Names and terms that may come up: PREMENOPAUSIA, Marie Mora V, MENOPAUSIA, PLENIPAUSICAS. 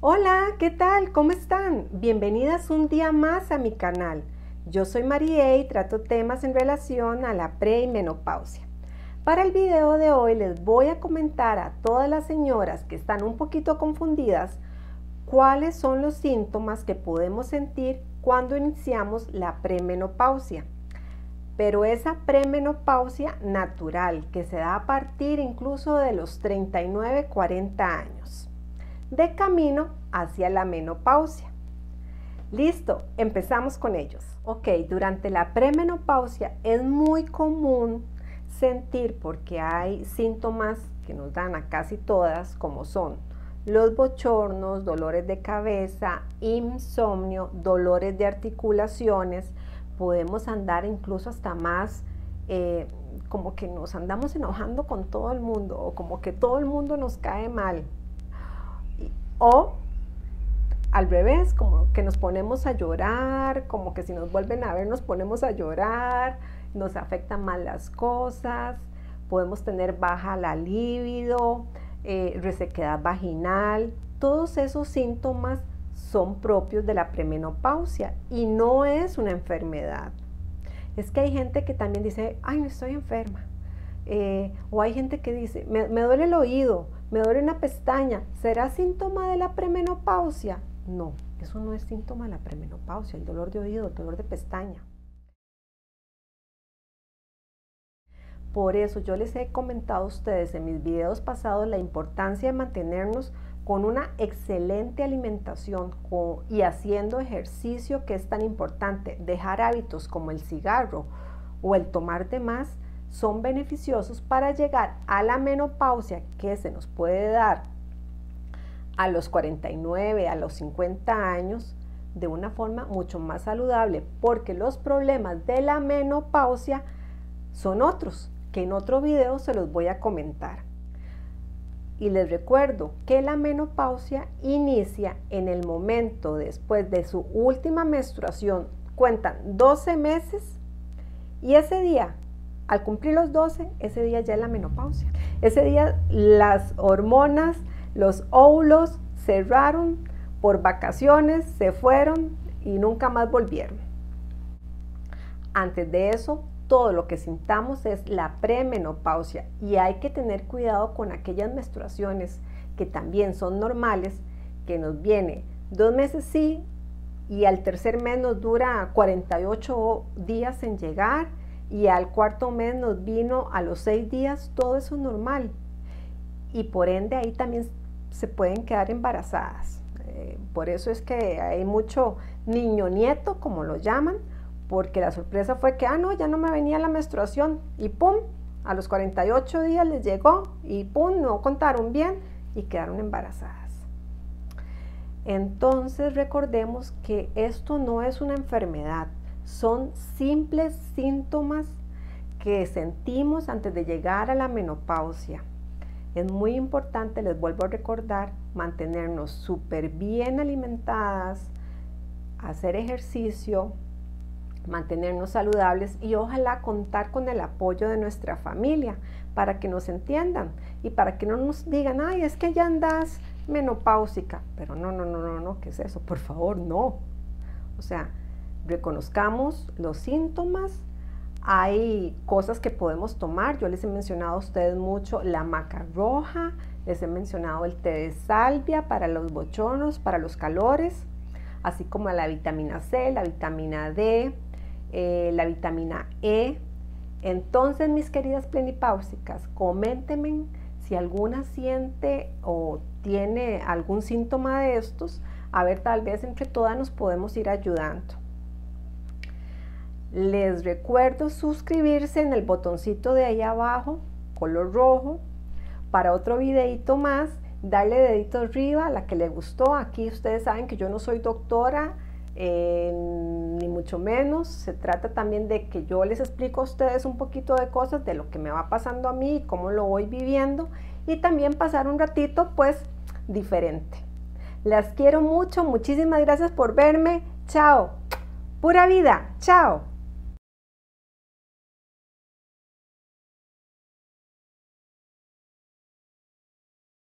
Hola, ¿qué tal? ¿Cómo están? Bienvenidas un día más a mi canal. Yo soy Marie y trato temas en relación a la pre y menopausia. Para el video de hoy les voy a comentar a todas las señoras que están un poquito confundidas cuáles son los síntomas que podemos sentir cuando iniciamos la premenopausia. Pero esa premenopausia natural que se da a partir incluso de los 39-40 años. De camino hacia la menopausia. Listo, empezamos con ellos. Ok, durante la premenopausia es muy común sentir, porque hay síntomas que nos dan a casi todas, como son los bochornos, dolores de cabeza, insomnio, dolores de articulaciones. Podemos andar incluso hasta más como que nos andamos enojando con todo el mundo, o como que todo el mundo nos cae mal. O al revés, como que nos ponemos a llorar, como que si nos vuelven a ver nos ponemos a llorar, nos afectan mal las cosas, podemos tener baja la libido, resequedad vaginal. Todos esos síntomas son propios de la premenopausia y no es una enfermedad. Es que hay gente que también dice, ay, no estoy enferma. O hay gente que dice, me duele el oído, me duele una pestaña, ¿será síntoma de la premenopausia? No, eso no es síntoma de la premenopausia, el dolor de oído, el dolor de pestaña. Por eso yo les he comentado a ustedes en mis videos pasados la importancia de mantenernos con una excelente alimentación y haciendo ejercicio, que es tan importante. Dejar hábitos como el cigarro o el tomar de más son beneficiosos para llegar a la menopausia, que se nos puede dar a los 49, a los 50 años, de una forma mucho más saludable, porque los problemas de la menopausia son otros, que en otro video se los voy a comentar. Y les recuerdo que la menopausia inicia en el momento después de su última menstruación, cuentan 12 meses y ese día, al cumplir los 12, ese día ya es la menopausia. Ese día las hormonas, los óvulos cerraron por vacaciones, se fueron y nunca más volvieron. Antes de eso, todo lo que sintamos es la premenopausia y hay que tener cuidado con aquellas menstruaciones que también son normales, que nos viene 2 meses sí y al tercer mes nos dura 48 días en llegar. Y al cuarto mes nos vino a los 6 días, todo eso es normal. Y por ende ahí también se pueden quedar embarazadas. Por eso es que hay mucho niño nieto, como lo llaman, porque la sorpresa fue que, ah, no, ya no me venía la menstruación. Y pum, a los 48 días les llegó y pum, no contaron bien y quedaron embarazadas. Entonces recordemos que esto no es una enfermedad. Son simples síntomas que sentimos antes de llegar a la menopausia. Es muy importante, les vuelvo a recordar, mantenernos súper bien alimentadas, hacer ejercicio, mantenernos saludables y ojalá contar con el apoyo de nuestra familia para que nos entiendan y para que no nos digan, ay, es que ya andas menopáusica. Pero no, ¿qué es eso? Por favor, no. O sea, reconozcamos los síntomas, hay cosas que podemos tomar, yo les he mencionado a ustedes mucho la maca roja, les he mencionado el té de salvia para los bochornos, para los calores, así como la vitamina C, la vitamina D, la vitamina E. Entonces, mis queridas plenipáusicas, coméntenme si alguna siente o tiene algún síntoma de estos, a ver, tal vez entre todas nos podemos ir ayudando. Les recuerdo suscribirse en el botoncito de ahí abajo, color rojo, para otro videito más, darle dedito arriba a la que le gustó. Aquí ustedes saben que yo no soy doctora, ni mucho menos. Se trata también de que yo les explico a ustedes un poquito de cosas, de lo que me va pasando a mí y cómo lo voy viviendo. Y también pasar un ratito, pues, diferente. Las quiero mucho, muchísimas gracias por verme. Chao. Pura vida. Chao.